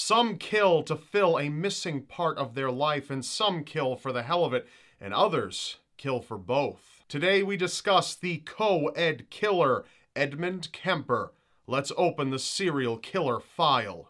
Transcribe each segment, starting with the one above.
Some kill to fill a missing part of their life, and some kill for the hell of it, and others kill for both. Today we discuss the co-ed killer, Edmund Kemper. Let's open the Serial Killer File.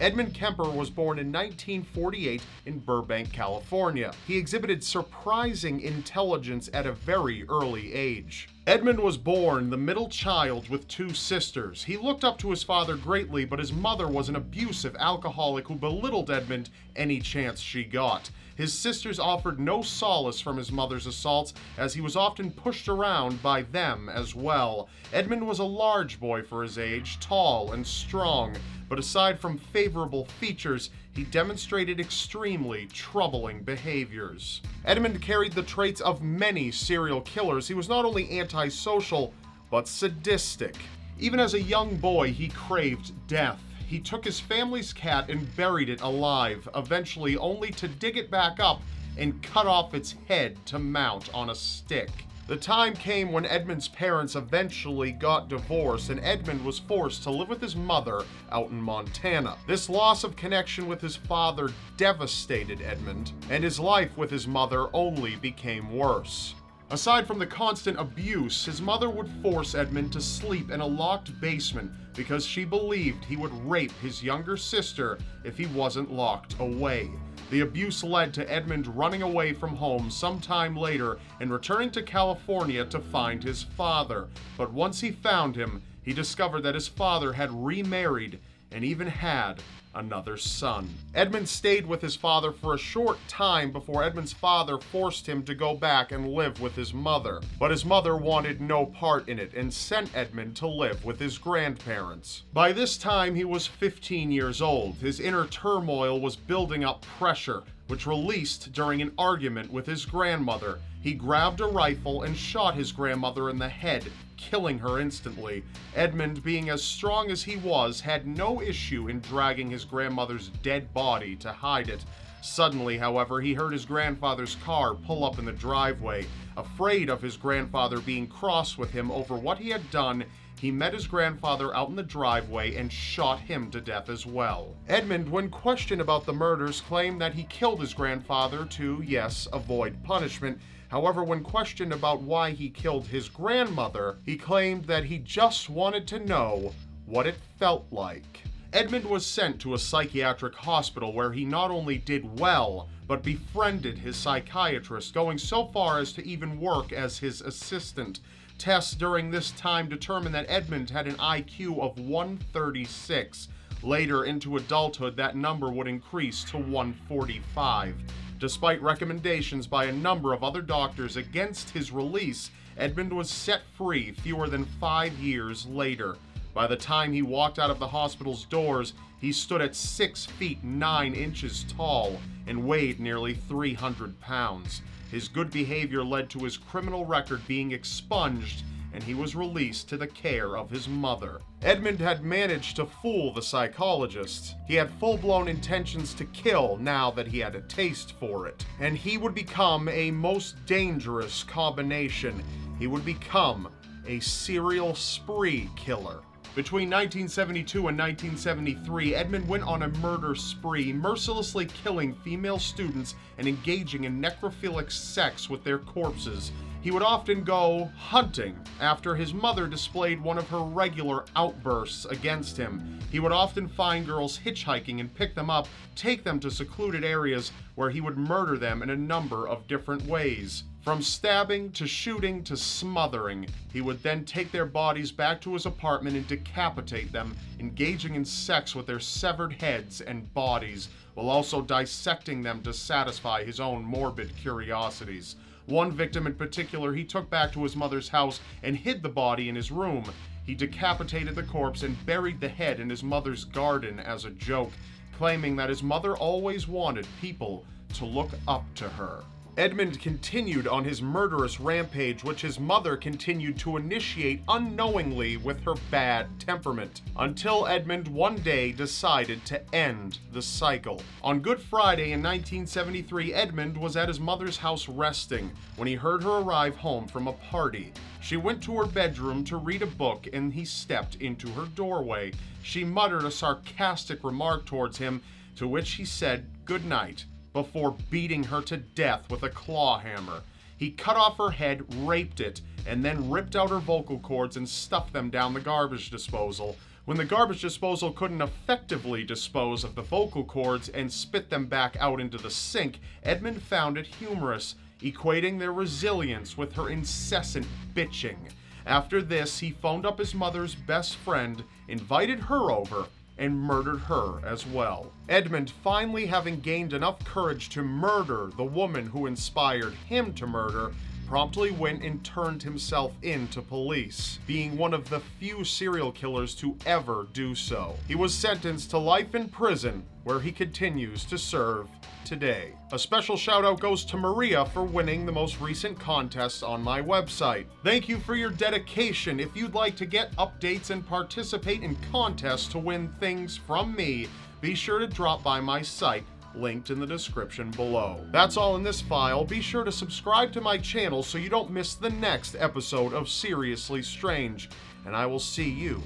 Edmund Kemper was born in 1948 in Burbank, California. He exhibited surprising intelligence at a very early age. Edmund was born the middle child with two sisters. He looked up to his father greatly, but his mother was an abusive alcoholic who belittled Edmund any chance she got. His sisters offered no solace from his mother's assaults, as he was often pushed around by them as well. Edmund was a large boy for his age, tall and strong, but aside from favorable features, he demonstrated extremely troubling behaviors. Edmund carried the traits of many serial killers. He was not only antisocial, but sadistic. Even as a young boy, he craved death. He took his family's cat and buried it alive, eventually only to dig it back up and cut off its head to mount on a stick. The time came when Edmund's parents eventually got divorced, and Edmund was forced to live with his mother out in Montana. This loss of connection with his father devastated Edmund, and his life with his mother only became worse. Aside from the constant abuse, his mother would force Edmund to sleep in a locked basement because she believed he would rape his younger sister if he wasn't locked away. The abuse led to Edmund running away from home sometime later and returning to California to find his father. But once he found him, he discovered that his father had remarried and even had another son. Edmund stayed with his father for a short time before Edmund's father forced him to go back and live with his mother. But his mother wanted no part in it and sent Edmund to live with his grandparents. By this time, he was 15 years old. His inner turmoil was building up pressure, which released during an argument with his grandmother. He grabbed a rifle and shot his grandmother in the head, killing her instantly. Edmund, being as strong as he was, had no issue in dragging his grandmother's dead body to hide it. Suddenly, however, he heard his grandfather's car pull up in the driveway. Afraid of his grandfather being cross with him over what he had done, he met his grandfather out in the driveway and shot him to death as well. Edmund, when questioned about the murders, claimed that he killed his grandfather to, yes, avoid punishment. However, when questioned about why he killed his grandmother, he claimed that he just wanted to know what it felt like. Edmund was sent to a psychiatric hospital where he not only did well, but befriended his psychiatrist, going so far as to even work as his assistant. Tests during this time determined that Edmund had an IQ of 136. Later into adulthood, that number would increase to 145. Despite recommendations by a number of other doctors against his release, Edmund was set free fewer than 5 years later. By the time he walked out of the hospital's doors, he stood at 6 feet 9 inches tall and weighed nearly 300 pounds. His good behavior led to his criminal record being expunged, and he was released to the care of his mother. Edmund had managed to fool the psychologist. He had full-blown intentions to kill now that he had a taste for it, and he would become a most dangerous combination. He would become a serial spree killer. Between 1972 and 1973, Edmund went on a murder spree, mercilessly killing female students and engaging in necrophilic sex with their corpses. He would often go hunting after his mother displayed one of her regular outbursts against him. He would often find girls hitchhiking and pick them up, take them to secluded areas where he would murder them in a number of different ways. From stabbing to shooting to smothering, he would then take their bodies back to his apartment and decapitate them, engaging in sex with their severed heads and bodies, while also dissecting them to satisfy his own morbid curiosities. One victim in particular he took back to his mother's house and hid the body in his room. He decapitated the corpse and buried the head in his mother's garden as a joke, claiming that his mother always wanted people to look up to her. Edmund continued on his murderous rampage, which his mother continued to initiate unknowingly with her bad temperament, until Edmund one day decided to end the cycle. On Good Friday in 1973, Edmund was at his mother's house resting when he heard her arrive home from a party. She went to her bedroom to read a book and he stepped into her doorway. She muttered a sarcastic remark towards him, to which he said good night, before beating her to death with a claw hammer. He cut off her head, raped it, and then ripped out her vocal cords and stuffed them down the garbage disposal. When the garbage disposal couldn't effectively dispose of the vocal cords and spit them back out into the sink, Edmund found it humorous, equating their resilience with her incessant bitching. After this, he phoned up his mother's best friend, invited her over, and murdered her as well. Edmund, finally having gained enough courage to murder the woman who inspired him to murder, promptly went and turned himself in to police, being one of the few serial killers to ever do so. He was sentenced to life in prison, where he continues to serve today. A special shout out goes to Maria for winning the most recent contests on my website. Thank you for your dedication. If you'd like to get updates and participate in contests to win things from me, be sure to drop by my site, linked in the description below. That's all in this file. Be sure to subscribe to my channel so you don't miss the next episode of Seriously Strange, and I will see you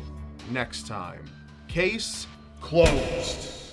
next time. Case closed.